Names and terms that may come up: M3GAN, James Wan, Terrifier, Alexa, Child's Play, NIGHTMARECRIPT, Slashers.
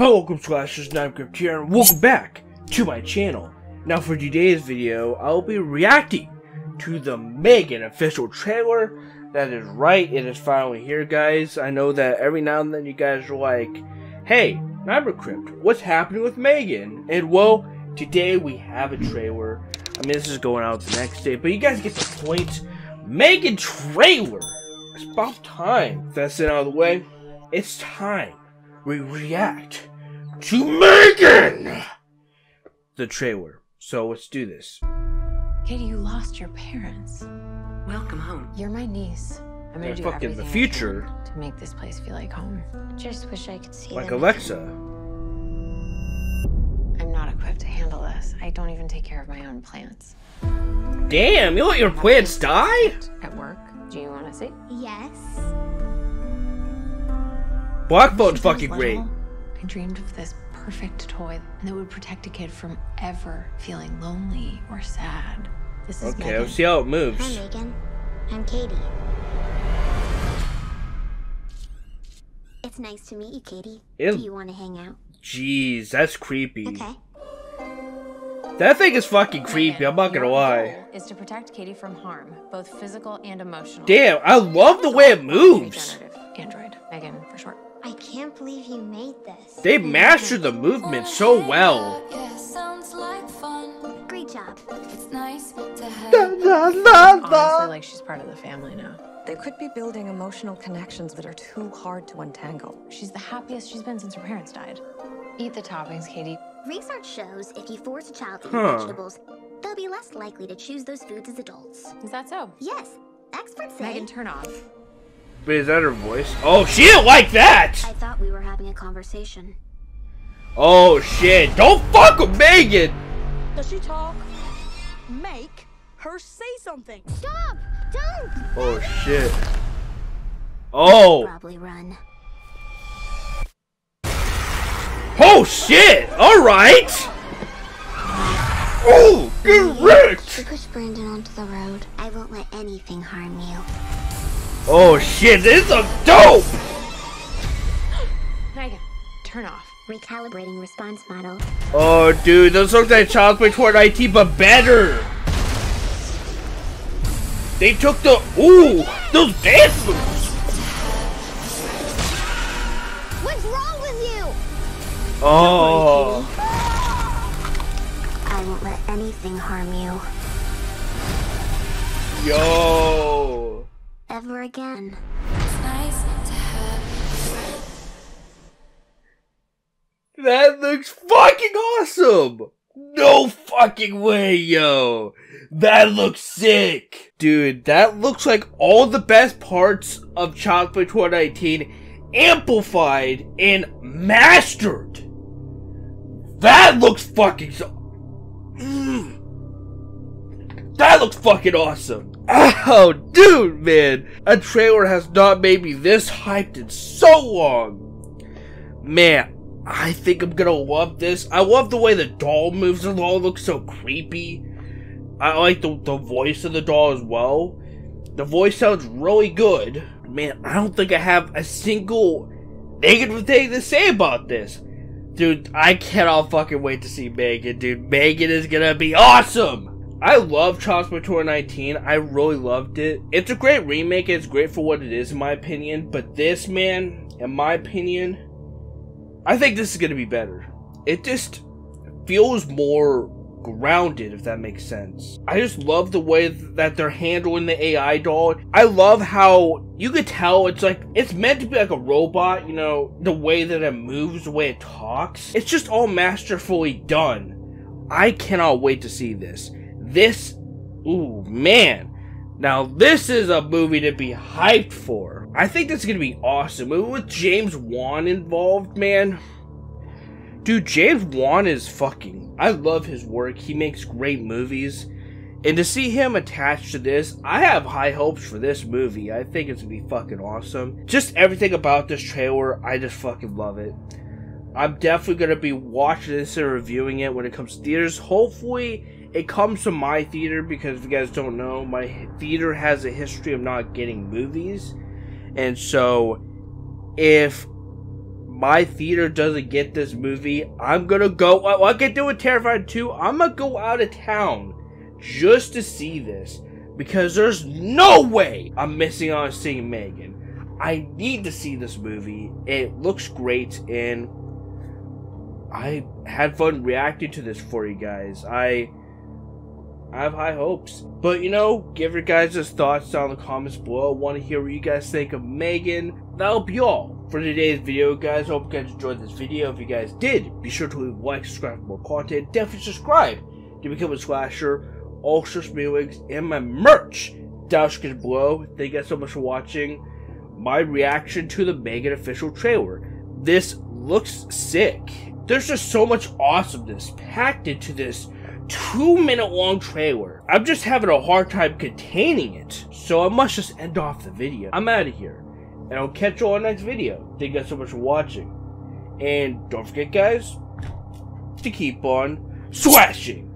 Hello, welcome to Slashers, NIGHTMARECRIPT here, and welcome back to my channel. Now for today's video, I'll be reacting to the M3GAN official trailer. That is right, it is finally here, guys. I know that every now and then you guys are like, hey, NIGHTMARECRIPT, what's happening with M3GAN? And well, today we have a trailer. I mean, this is going out the next day, but you guys get the point. M3GAN trailer! It's about time. That's it out of the way. It's time we react to M3GAN! The trailer. So let's do this. Katie, you lost your parents. Welcome home. You're my niece. I'm gonna do everything in the future to make this place feel like home. Just wish I could see. Like Alexa. I'm not equipped to handle this. I don't even take care of my own plants. Damn, you let your plants die? At work. Do you want to see? Yes. Black Belt's fucking great. I dreamed of this perfect toy that would protect a kid from ever feeling lonely or sad. This is okay, let's see how it moves. Hi, M3GAN. I'm Katie. It's nice to meet you, Katie. Ew. Do you want to hang out? Jeez, that's creepy. Okay. That thing is fucking creepy, I'm not gonna lie. Is to protect Katie from harm, both physical and emotional. Damn, I love the way it moves. Android, M3GAN for short. I can't believe you made this. They mastered the movement so well. Yeah, sounds like fun. Great job. It's nice to have. Honestly, like she's part of the family now. They could be building emotional connections that are too hard to untangle. She's the happiest she's been since her parents died. Eat the toppings, Katie. Research shows if you force a child to eat vegetables, they'll be less likely to choose those foods as adults. Is that so? Yes. Experts say. M3GAN, turn off. But is that her voice? Oh, she didn't like that! I thought we were having a conversation. Oh, shit. Don't fuck with M3GAN! Does she talk? Make her say something. Stop! Don't! Oh, shit. Oh! Probably run. Oh, shit! Alright! Oh, get wrecked! You push Brandon onto the road. I won't let anything harm you. Oh shit, this is a dope! M3GAN, turn off. Recalibrating response model. Oh dude, those look like Child's Play toward IT, but better! They took the- ooh! Those dance moves! What's wrong with you? Oh! I won't let anything harm you. Yo! Ever again. It's nice to have. That looks fucking awesome! No fucking way, yo! That looks sick! Dude, that looks like all the best parts of Child's Play 2019 amplified and mastered! That looks fucking so. That looks fucking awesome! Oh, dude, man! A trailer has not made me this hyped in so long! Man, I think I'm gonna love this. I love the way the doll moves. The doll looks so creepy. I like the voice of the doll as well. The voice sounds really good. Man, I don't think I have a single negative thing to say about this. Dude, I cannot fucking wait to see M3GAN, dude. M3GAN is gonna be awesome! I love Child's Play 2019, I really loved it. It's a great remake, it's great for what it is in my opinion, but this, man, in my opinion, I think this is gonna be better. It just feels more grounded, if that makes sense. I just love the way that they're handling the AI doll. I love how you could tell it's like, it's meant to be like a robot, you know, the way that it moves, the way it talks. It's just all masterfully done. I cannot wait to see this. This, ooh, man. Now, this is a movie to be hyped for. I think that's gonna be awesome. With James Wan involved, man. Dude, James Wan is fucking. I love his work. He makes great movies. And to see him attached to this, I have high hopes for this movie. I think it's gonna be fucking awesome. Just everything about this trailer, I just fucking love it. I'm definitely gonna be watching this and reviewing it when it comes to theaters. Hopefully, it comes to my theater, because if you guys don't know, my theater has a history of not getting movies. And so, if my theater doesn't get this movie, I'm gonna go, like I did with Terrifier 2, I'm gonna go out of town just to see this, because there's no way I'm missing on seeing M3GAN. I need to see this movie. It looks great, and I had fun reacting to this for you guys. I have high hopes. But you know, give your guys' thoughts down in the comments below. I want to hear what you guys think of M3GAN. That'll be all for today's video, guys. I hope you guys enjoyed this video. If you guys did, be sure to leave a like, subscribe for more content. Definitely subscribe to become a Slasher. All social media links and my merch down in the description below. Thank you guys so much for watching my reaction to the M3GAN official trailer. This looks sick. There's just so much awesomeness packed into this 2-minute long trailer. I'm just having a hard time containing it, so I must just end off the video. I'm out of here, and I'll catch you all in the next video. Thank you guys so much for watching, and don't forget, guys, to keep on slashing.